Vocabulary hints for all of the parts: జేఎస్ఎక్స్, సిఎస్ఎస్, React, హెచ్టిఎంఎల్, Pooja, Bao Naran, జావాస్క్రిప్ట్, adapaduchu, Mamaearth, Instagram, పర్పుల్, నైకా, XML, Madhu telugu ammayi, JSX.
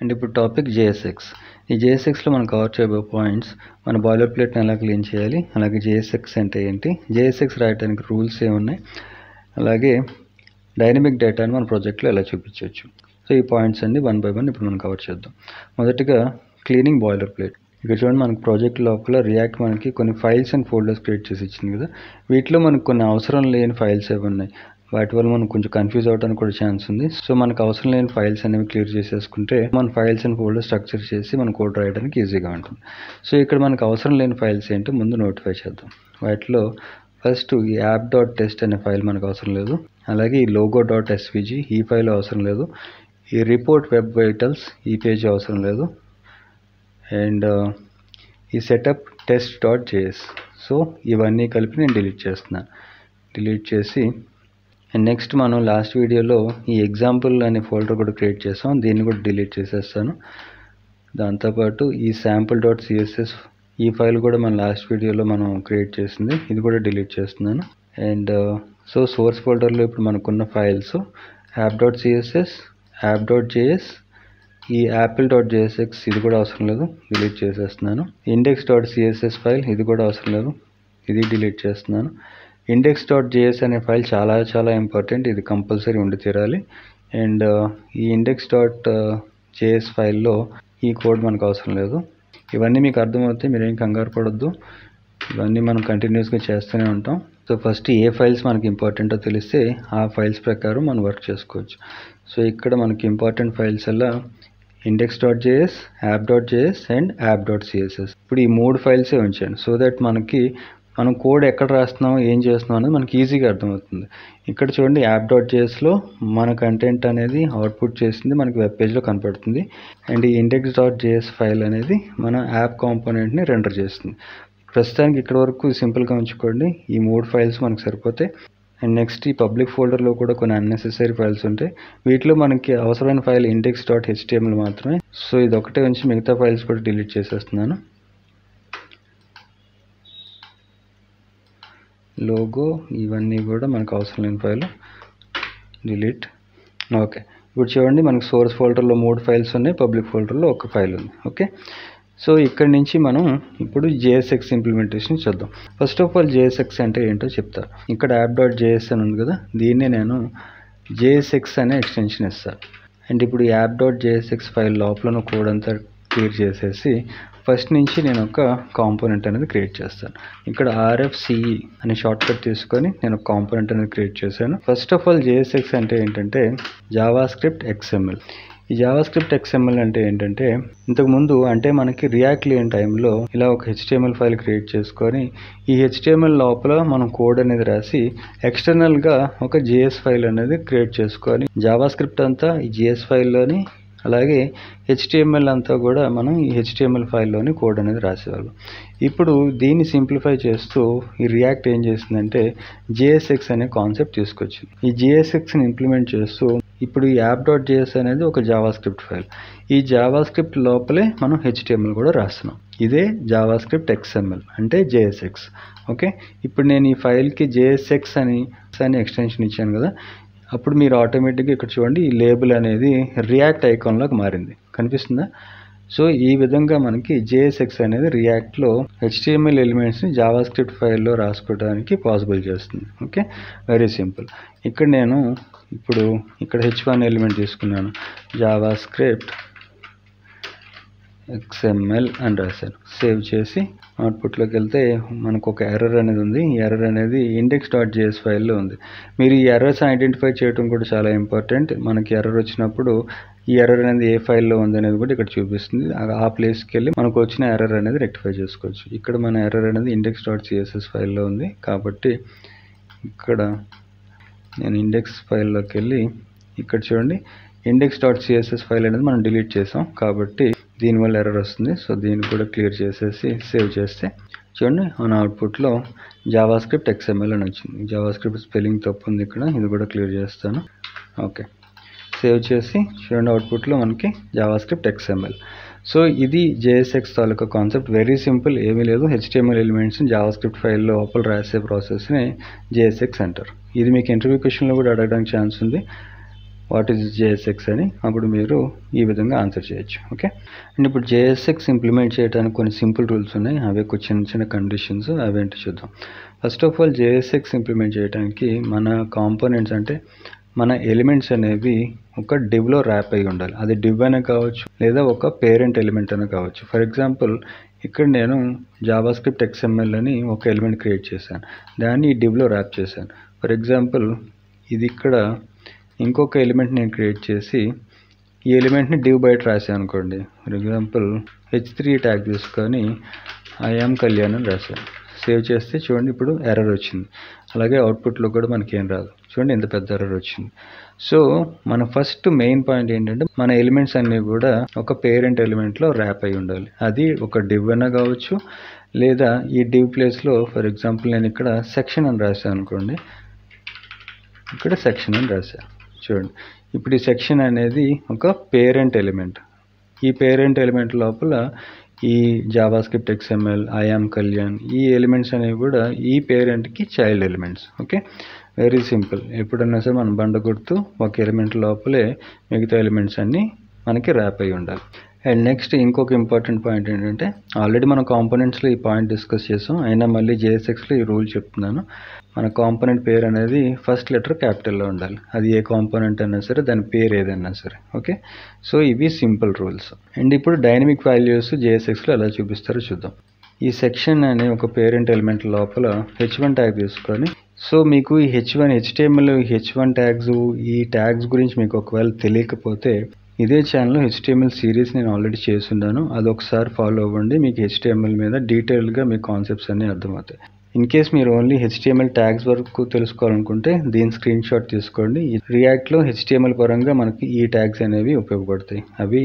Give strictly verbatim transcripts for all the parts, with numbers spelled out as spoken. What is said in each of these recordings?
And ఇప్పుడు topic జేఎస్ఎక్స్. ఈ జేఎస్ఎక్స్లో మనం కవర్ చేయబోయే పాయింట్స్, మన బాయిలర్ ప్లేట్ని ఎలా క్లీన్ చేయాలి, అలాగే జేఎస్ఎక్స్ అంటే ఏంటి, జేఎస్ఎక్స్ రాయడానికి రూల్స్ ఏమున్నాయి, అలాగే డైనమిక్ డేటాని మన ప్రాజెక్ట్లో ఎలా చూపించవచ్చు. సో ఈ పాయింట్స్ అన్ని వన్ బై వన్ ఇప్పుడు మనం కవర్ చేద్దాం. మొదటిగా క్లీనింగ్ బాయిలర్ ప్లేట్. ఇక్కడ చూడండి, మనకు ప్రాజెక్ట్ లోపల రియాక్ట్ మనకి కొన్ని ఫైల్స్ అండ్ ఫోల్డర్స్ క్రియేట్ చేసి ఇచ్చింది కదా. వీటిలో మనకు కొన్ని అవసరం లేని ఫైల్స్ ఏవి ఉన్నాయి, వాటి వల్ల మనం కొంచెం కన్ఫ్యూజ్ అవడానికి కూడా ఛాన్స్ ఉంది. సో మనకు అవసరం లేని ఫైల్స్ అనేవి క్లియర్ చేసేసుకుంటే మన ఫైల్స్ అండ్ ఫోల్డర్ స్ట్రక్చర్ చేసి మన కోడ్ రాయడానికి ఈజీగా ఉంటుంది. సో ఇక్కడ మనకు అవసరం లేని ఫైల్స్ ఏంటో ముందు నోటిఫై చేద్దాం. వాటిలో ఫస్ట్ ఈ యాప్ డాట్ టెస్ట్ అనే ఫైల్ మనకు అవసరం లేదు, అలాగే ఈ లోగో డాట్ ఎస్విజి ఈ ఫైల్ అవసరం లేదు, ఈ రిపోర్ట్ వెబ్ వైటల్స్ ఈ పేజ్ అవసరం లేదు, అండ్ ఈ setup test dot JS. So ఇవన్నీ కలిపి నేను డిలీట్ చేస్తున్నాను. డిలీట్ చేసి అండ్ నెక్స్ట్ మనం లాస్ట్ వీడియోలో ఈ ఎగ్జాంపుల్ అనే ఫోల్డర్ కూడా క్రియేట్ చేసాం, దీన్ని కూడా డిలీట్ చేసేస్తాను. దాంతోపాటు ఈ శాంపుల్ డాట్ సిఎస్ఎస్ ఈ ఫైల్ కూడా మన లాస్ట్ వీడియోలో మనం క్రియేట్ చేసింది, ఇది కూడా డిలీట్ చేస్తున్నాను. అండ్ సో సోర్స్ ఫోల్డర్లో ఇప్పుడు మనకున్న files app dot సిఎస్ఎస్, app dot JS, ఈ యాపిల్ డాట్ జేఎస్ఎక్స్ ఇది కూడా అవసరం లేదు, డిలీట్ చేసేస్తున్నాను. ఇండెక్స్ డాట్ సిఎస్ఎస్ ఫైల్ ఇది కూడా అవసరం లేదు, ఇది డిలీట్ చేస్తున్నాను. ఇండెక్స్ డాట్ జేఎస్ అనే ఫైల్ చాలా చాలా ఇంపార్టెంట్, ఇది కంపల్సరీ ఉండి తీరాలి. అండ్ ఈ ఇండెక్స్ డాట్ జేఎస్ ఫైల్లో ఈ కోడ్ మనకు అవసరం లేదు. ఇవన్నీ మీకు అర్థమవుతాయి, మీరేం కంగారు పడొద్దు, ఇవన్నీ మనం కంటిన్యూస్గా చేస్తూనే ఉంటాం. సో ఫస్ట్ ఏ ఫైల్స్ మనకి ఇంపార్టెంటో తెలిస్తే ఆ ఫైల్స్ ప్రకారం మనం వర్క్ చేసుకోవచ్చు. సో ఇక్కడ మనకి ఇంపార్టెంట్ ఫైల్స్ అలా index dot JS, app dot JS and app dot సిఎస్ఎస్. ఇప్పుడు ఈ మూడు ఫైల్సే ఉంచాను, సో దట్ మనకి మనం కోడ్ ఎక్కడ రాస్తున్నాం, ఏం చేస్తున్నాం అనేది మనకి ఈజీగా అర్థమవుతుంది. ఇక్కడ చూడండి, యాప్ డాట్ జేఎస్లో మన కంటెంట్ అనేది అవుట్పుట్ చేసింది మనకి వెబ్ పేజ్లో కనపడుతుంది, అండ్ ఈ ఇండెక్స్ డాట్ జేఎస్ ఫైల్ అనేది మన యాప్ కాంపోనెంట్ని రెండర్ చేస్తుంది. ప్రస్తుతానికి ఇక్కడ వరకు సింపుల్గా ఉంచుకోండి, ఈ మూడు ఫైల్స్ మనకు సరిపోతాయి. అండ్ నెక్స్ట్ ఈ పబ్లిక్ ఫోల్డర్లో కూడా కొన్ని అన్నెసెసరీ ఫైల్స్ ఉంటాయి, వీటిలో మనకి అవసరమైన ఫైల్ ఇండెక్స్ డాట్ హెచ్టిఎంఎల్ మాత్రమే. సో ఇది ఒకటే ఉంచి మిగతా ఫైల్స్ కూడా డిలీట్ చేసేస్తున్నాను. లోగో ఇవన్నీ కూడా మనకు అవసరం లేని ఫైల్ డిలీట్. ఓకే, ఇప్పుడు చూడండి, మనకి సోర్స్ ఫోల్డర్లో మూడు ఫైల్స్ ఉన్నాయి, పబ్లిక్ ఫోల్డర్లో ఒక ఫైల్ ఉంది. ఓకే, సో ఇక్కడ నుంచి మనం ఇప్పుడు జేఎస్ఎక్స్ ఇంప్లిమెంటేషన్ చూద్దాం. ఫస్ట్ ఆఫ్ ఆల్ జేఎస్ఎక్స్ అంటే ఏంటో చెప్తారు. ఇక్కడ యాప్ డాట్ జేఎస్ అని ఉంది కదా, దీన్నే నేను జేఎస్ఎక్స్ అనే ఎక్స్టెన్షన్ ఇస్తాను. అండ్ ఇప్పుడు యాప్ డాట్ జేఎస్ఎక్స్ ఫైల్ లోపల కోడ్ అంతా క్లియర్ చేసేసి ఫస్ట్ నుంచి నేను ఒక కాంపోనెంట్ అనేది క్రియేట్ చేస్తాను. ఇక్కడ ఆర్ఎఫ్సిఈ అనే షార్ట్ కట్ తీసుకొని నేను ఒక కాంపోనెంట్ అనేది క్రియేట్ చేశాను. ఫస్ట్ ఆఫ్ ఆల్ జేఎస్ఎక్స్ అంటే ఏంటంటే జావా స్క్రిప్ట్ ఎక్స్ఎంఎల్. ఈ జావాస్క్రిప్ట్ ఎక్స్ఎంఎల్ అంటే ఏంటంటే, ఇంతకుముందు అంటే మనకి రియాక్ట్ లేని టైంలో ఇలా ఒక హెచ్టిఎంఎల్ ఫైల్ క్రియేట్ చేసుకొని ఈ హెచ్టిఎంఎల్ లోపల మనం కోడ్ అనేది రాసి ఎక్స్టర్నల్గా ఒక జేఎస్ ఫైల్ అనేది క్రియేట్ చేసుకొని జావాస్క్రిప్ట్ అంతా ఈ జేఎస్ ఫైల్లోని, అలాగే హెచ్టిఎంఎల్ అంతా కూడా మనం ఈ హెచ్టిఎంఎల్ ఫైల్లోని కోడ్ అనేది రాసేవాళ్ళం. ఇప్పుడు దీన్ని సింప్లిఫై చేస్తూ ఈ రియాక్ట్ ఏం చేసిందంటే జేఎస్ఎక్స్ అనే కాన్సెప్ట్ తీసుకొచ్చింది. ఈ జేఎస్ఎక్స్ని ఇంప్లిమెంట్ చేస్తూ ఇప్పుడు ఈ యాప్ డాట్ జేఎస్ అనేది ఒక జావాస్క్రిప్ట్ ఫైల్, ఈ జావాస్క్రిప్ట్ లోపలే మనం హెచ్టిఎంఎల్ కూడా రాస్తున్నాం. ఇదే జావాస్క్రిప్ట్ ఎక్స్ఎంఎల్ అంటే జేఎస్ఎక్స్. ఓకే, ఇప్పుడు నేను ఈ ఫైల్కి జేఎస్ఎక్స్ అని అని ఎక్స్టెన్షన్ ఇచ్చాను కదా, అప్పుడు మీరు ఆటోమేటిక్గా ఇక్కడ చూడండి ఈ లేబుల్ అనేది రియాక్ట్ ఐకాన్లోకి మారింది, కనిపిస్తుందా? సో ఈ విధంగా మనకి జేఎస్ఎక్స్ అనేది రియాక్ట్లో హెచ్టిఎంఎల్ ఎలిమెంట్స్ని జావాస్క్రిప్ట్ ఫైల్లో రాసుకోవడానికి పాసిబుల్ చేస్తుంది. Okay, very simple. ఇక్కడ నేను ఇప్పుడు ఇక్కడ హెచ్ వన్ ఎలిమెంట్ తీసుకున్నాను, జావాస్క్రిప్ట్ ఎక్స్ఎంఎల్ అని రాశాను. సేవ్ చేసి అవుట్పుట్లోకి వెళ్తే మనకు ఒక ఎర్రర్ అనేది ఉంది. ఈ ఎర్రర్ అనేది ఇండెక్స్ డాట్ జేఎస్ ఫైల్లో ఉంది. మీరు ఈ ఎర్రర్స్ ఐడెంటిఫై చేయడం కూడా చాలా ఇంపార్టెంట్. మనకి ఎర్రర్ వచ్చినప్పుడు ఈ ఎర్రర్ అనేది ఏ ఫైల్లో ఉంది అనేది కూడా ఇక్కడ చూపిస్తుంది, ఆ ప్లేస్కి వెళ్ళి మనకు వచ్చిన ఎర్రర్ అనేది రెక్టిఫై చేసుకోవచ్చు. ఇక్కడ మన ఎర్రర్ అనేది ఇండెక్స్ డాట్ సిఎస్ఎస్ ఫైల్లో ఉంది, కాబట్టి ఇక్కడ నేను ఇండెక్స్ ఫైల్లోకి వెళ్ళి ఇక్కడ చూడండి ఇండెక్స్ డాట్ సిఎస్ఎస్ ఫైల్ అనేది మనం డిలీట్ చేసాం, కాబట్టి దీనివల్ల ఎర్రర్ వస్తుంది. సో దీన్ని కూడా క్లియర్ చేసేసి సేవ్ చేస్తే చూడండి మన అవుట్పుట్లో జావాస్క్రిప్ట్ ఎక్స్ఎంఎల్ అని వచ్చింది. జావాస్క్రిప్ట్ స్పెల్లింగ్ తప్పు ఉంది ఇక్కడ, ఇది కూడా క్లియర్ చేస్తాను. ఓకే, సేవ్ చేసి చూడండి అవుట్పుట్లో మనకి జావాస్క్రిప్ట్ ఎక్స్ఎంఎల్. సో ఇది జేఎస్ఎక్స్ తాలూకా కాన్సెప్ట్, వెరీ సింపుల్, ఏమీ లేదు. హెచ్టిఎంఎల్ ఎలిమెంట్స్ని జావాస్క్రిప్ట్ ఫైల్లో లోపల రాసే ప్రాసెస్ని జేఎస్ఎక్స్ అంటారు. ఇది మీకు ఇంటర్వ్యూ క్వశ్చన్లో కూడా అడగడానికి ఛాన్స్ ఉంది. what is J S X అని అప్పుడు మీరు ఈ విధంగా ఆన్సర్ చేయొచ్చు. ఓకే, అండ్ ఇప్పుడు J S X ఇంప్లిమెంట్ చేయడానికి కొన్ని సింపుల్ రూల్స్ ఉన్నాయి, అవే కొన్ని చిన్న చిన్న కండిషన్స్ అవేంటి చూద్దాం. First of all J S X implement చేయడానికి మన కాంపోనెంట్స్ అంటే మన ఎలిమెంట్స్ అనేవి ఒక డివ్లో ర్యాప్ అయి ఉండాలి. అది డివ్ అనే కావచ్చు లేదా ఒక పేరెంట్ ఎలిమెంట్ అనే కావచ్చు. ఫర్ ఎగ్జాంపుల్ ఇక్కడ నేను జావాస్క్రిప్ట్ ఎక్స్ఎంఎల్ అని ఒక ఎలిమెంట్ క్రియేట్ చేశాను, దాన్ని ఈ డివ్లో ర్యాప్ చేశాను. ఫర్ ఎగ్జాంపుల్ ఇది ఇక్కడ ఇంకొక ఎలిమెంట్ నేను క్రియేట్ చేసి ఈ ఎలిమెంట్ని డివ్ బయట రాశాను అనుకోండి. For example H three tag తీసుకొని ఐఎమ్ కళ్యాణ్ అని రాశాను. సేవ్ చేస్తే చూడండి ఇప్పుడు ఎర్రర్ వచ్చింది. అలాగే అవుట్పుట్లో కూడా మనకి ఏం రాదు, చూడండి ఎంత పెద్ద ఎర్రర్ వచ్చింది. సో మన ఫస్ట్ మెయిన్ పాయింట్ ఏంటంటే మన ఎలిమెంట్స్ అన్నీ కూడా ఒక పేరెంట్ ఎలిమెంట్లో ర్యాప్ అయి ఉండాలి. అది ఒక డివ్ అన్న కావచ్చు లేదా ఈ డివ్ ప్లేస్లో ఫర్ ఎగ్జాంపుల్ నేను ఇక్కడ సెక్షన్ అని రాశాను అనుకోండి, ఇక్కడ సెక్షన్ అని రాశాను. చూడండి ఇప్పుడు ఈ సెక్షన్ అనేది ఒక పేరెంట్ ఎలిమెంట్. ఈ పేరెంట్ ఎలిమెంట్ లోపల ఈ జావాస్క్రిప్ట్ ఎక్స్ఎంఎల్ ఐఎమ్ కళ్యాణ్ ఈ ఎలిమెంట్స్ అనేవి కూడా ఈ పేరెంట్కి child elements. Okay, very simple. ఎప్పుడన్నా సరే మనం బండ గుర్తు ఒక ఎలిమెంట్ లోపలే మిగతా ఎలిమెంట్స్ అన్నీ మనకి ర్యాప్ అయి ఉండాలి. అండ్ నెక్స్ట్ ఇంకొక ఇంపార్టెంట్ పాయింట్ ఏంటంటే ఆల్రెడీ మన కాంపోనెంట్స్లో ఈ పాయింట్ డిస్కస్ చేసాం, అయినా మళ్ళీ జేఎస్ఎక్స్లో ఈ రూల్ చెప్తున్నాను. మన కాంపోనెంట్ పేరు అనేది ఫస్ట్ లెటర్ క్యాపిటల్లో ఉండాలి, అది ఏ కాంపోనెంట్ అయినా సరే, దాని పేరు ఏదైనా సరే. ఓకే, సో ఇవి సింపుల్ రూల్స్. అండ్ ఇప్పుడు డైనమిక్ వాల్యూస్ జేఎస్ఎక్స్లో ఎలా చూపిస్తారో చూద్దాం. ఈ సెక్షన్ అనే ఒక పేరెంట్ ఎలిమెంట్ లోపల హెచ్ వన్ ట్యాగ్ తీసుకొని, సో మీకు ఈ H one హెచ్టిఎంఎల్ H one tags ఈ ట్యాగ్స్ గురించి మీకు ఒకవేళ తెలియకపోతే ఇదే ఛానల్లో హెచ్టిఎంఎల్ సిరీస్ నేను ఆల్రెడీ చేస్తున్నాను, అది ఒకసారి ఫాలో అవ్వండి. మీకు హెచ్టిఎంఎల్ మీద డీటెయిల్గా మీ కాన్సెప్ట్స్ అన్నీ అర్థమవుతాయి. ఇన్ కేస్ మీరు ఓన్లీ హెచ్టిఎంఎల్ ట్యాగ్స్ వరకు తెలుసుకోవాలనుకుంటే దీని స్క్రీన్ షాట్ తీసుకోండి. రియాక్ట్లో హెచ్టిఎంఎల్ పరంగా మనకి ఈ ట్యాగ్స్ అనేవి ఉపయోగపడతాయి. అవి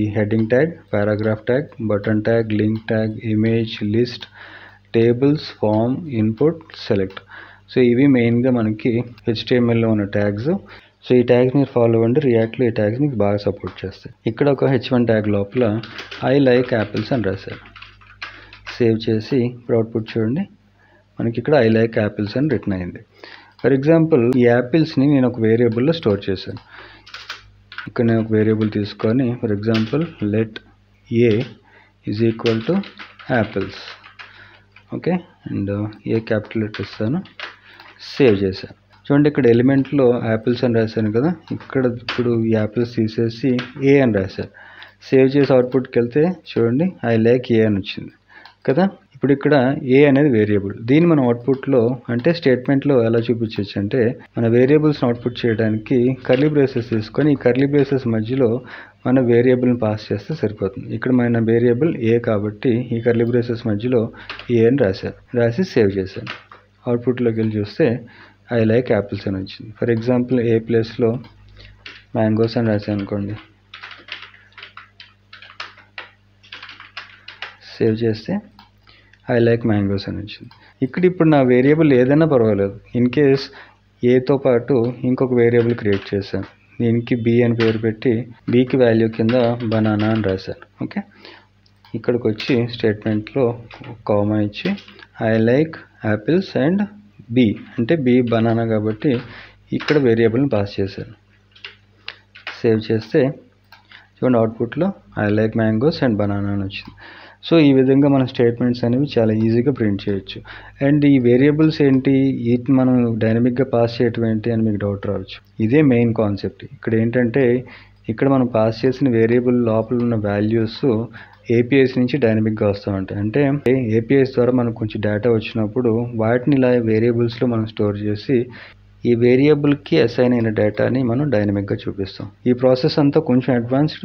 ఈ heading tag, paragraph tag, button tag, link tag, image, list, tables, form, input, select. So ఇవి మెయిన్గా మనకి హెచ్టిఎంఎల్లో ఉన్న ట్యాగ్స్. సో ఈ ట్యాగ్స్ మీరు ఫాలో అవ్వండి, రియాక్ట్లో ఈ ట్యాగ్స్ మీకు బాగా సపోర్ట్ చేస్తాయి. ఇక్కడ ఒక హెచ్ వన్ ట్యాగ్ లోపల ఐ లైక్ యాపిల్స్ అని రాశారు. సేవ్ చేసి ఇప్పుడు అవుట్పుట్ చూడండి, మనకి ఇక్కడ ఐ లైక్ యాపిల్స్ అని రిటర్న్ అయింది. ఫర్ ఎగ్జాంపుల్ ఈ యాపిల్స్ని నేను ఒక వేరియబుల్లో స్టోర్ చేశాను. ఇక్కడ నేను ఒక వేరియబుల్ తీసుకొని for example let A is equal to apples. Okay, and A capital letter ఇస్తాను, సేవ్ చేశాను. చూడండి ఇక్కడ ఎలిమెంట్లో యాపిల్స్ అని రాశాను కదా, ఇక్కడ ఇప్పుడు యాపిల్స్ తీసేసి ఏ అని రాశారు. సేవ్ చేసి అవుట్పుట్కి వెళ్తే చూడండి ఐ లైక్ ఏ అని వచ్చింది కదా. ఇప్పుడు ఇక్కడ ఏ అనేది వేరియబుల్, దీన్ని మనం అవుట్పుట్లో అంటే స్టేట్మెంట్లో ఎలా చూపించవచ్చు అంటే మన వేరియబుల్స్ని అవుట్పుట్ చేయడానికి కర్లీ బ్రేసెస్ తీసుకొని ఈ కర్లీ బ్రేసెస్ మధ్యలో మన వేరియబుల్ని పాస్ చేస్తే సరిపోతుంది. ఇక్కడ మన వేరియబుల్ ఏ కాబట్టి ఈ కర్లీ బ్రేసెస్ మధ్యలో ఏ అని రాశారు, రాసి సేవ్ చేశాను. అవుట్పుట్లోకి వెళ్ళి చూస్తే ఐ లైక్ యాపిల్స్ అని వచ్చింది. ఫర్ ఎగ్జాంపుల్ ఏ ప్లేస్లో మ్యాంగోస్ అని రాశాను అనుకోండి, సేవ్ చేస్తే ఐ లైక్ మ్యాంగోస్ అని వచ్చింది. ఇక్కడ ఇప్పుడు నా వేరియబుల్ ఏదైనా పర్వాలేదు, ఇన్ కేస్ ఏతో పాటు ఇంకొక వేరియబుల్ క్రియేట్ చేశాను, దీనికి బి అని పేరు పెట్టి బికి వాల్యూ కింద బనానా అని రాశాను. ఓకే, ఇక్కడికి వచ్చి స్టేట్మెంట్లో కామా ఇచ్చి I like apples and B అంటే బి బనానా కాబట్టి ఇక్కడ వేరియబుల్ని పాస్ చేశాను. సేవ్ చేస్తే చూడండి అవుట్పుట్లో I like mangoes and banana అని వచ్చింది. సో ఈ విధంగా మనం స్టేట్మెంట్స్ అనేవి చాలా ఈజీగా ప్రింట్ చేయొచ్చు. అండ్ ఈ వేరియబుల్స్ ఏంటి, వీటిని మనం డైనమిక్గా పాస్ చేయటం ఏంటి అని మీకు డౌట్ రావచ్చు. ఇదే మెయిన్ కాన్సెప్ట్. ఇక్కడ ఏంటంటే ఇక్కడ మనం పాస్ చేసిన వేరియబుల్ లోపల ఉన్న వాల్యూస్ ఏపీఐస్ నుంచి డైనమిక్గా వస్తూ ఉంటాయి. అంటే ఏపీఐస్ ద్వారా మనకు కొంచెం డేటా వచ్చినప్పుడు వాటిని ఇలా వేరియబుల్స్లో మనం స్టోర్ చేసి ఈ వేరియబుల్కి అసైన్ అయిన డేటాని మనం డైనమిక్గా చూపిస్తాం. ఈ ప్రాసెస్ అంతా కొంచెం అడ్వాన్స్డ్.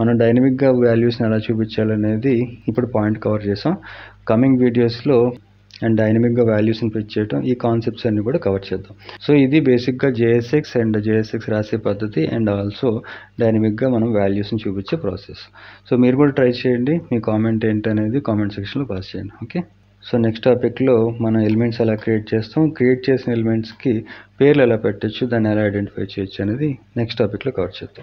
మనం డైనమిక్గా వాల్యూస్ని ఎలా చూపించాలనేది ఇప్పుడు పాయింట్ కవర్ చేసాం. కమింగ్ వీడియోస్లో అండ్ డైనమిక్గా వాల్యూస్ని పిచ్ చేయడం ఈ కాన్సెప్ట్స్ అన్ని కూడా కవర్ చేద్దాం. సో ఇది బేసిక్గా జేఎస్ఎక్స్ అండ్ జేఎస్ఎక్స్ రాసే పద్ధతి అండ్ ఆల్సో డైనమిక్గా మనం వాల్యూస్ని చూపించే ప్రాసెస్. సో మీరు కూడా ట్రై చేయండి, మీ కామెంట్ ఏంటనేది కామెంట్ సెక్షన్లో పాస్ చేయండి. ఓకే, సో నెక్స్ట్ టాపిక్లో మనం ఎలిమెంట్స్ ఎలా క్రియేట్ చేస్తాం, క్రియేట్ చేసిన ఎలిమెంట్స్కి పేర్లు ఎలా పెట్టచ్చు, దాన్ని ఎలా ఐడెంటిఫై చేయొచ్చు అనేది నెక్స్ట్ టాపిక్లో కవర్ చేద్దాం.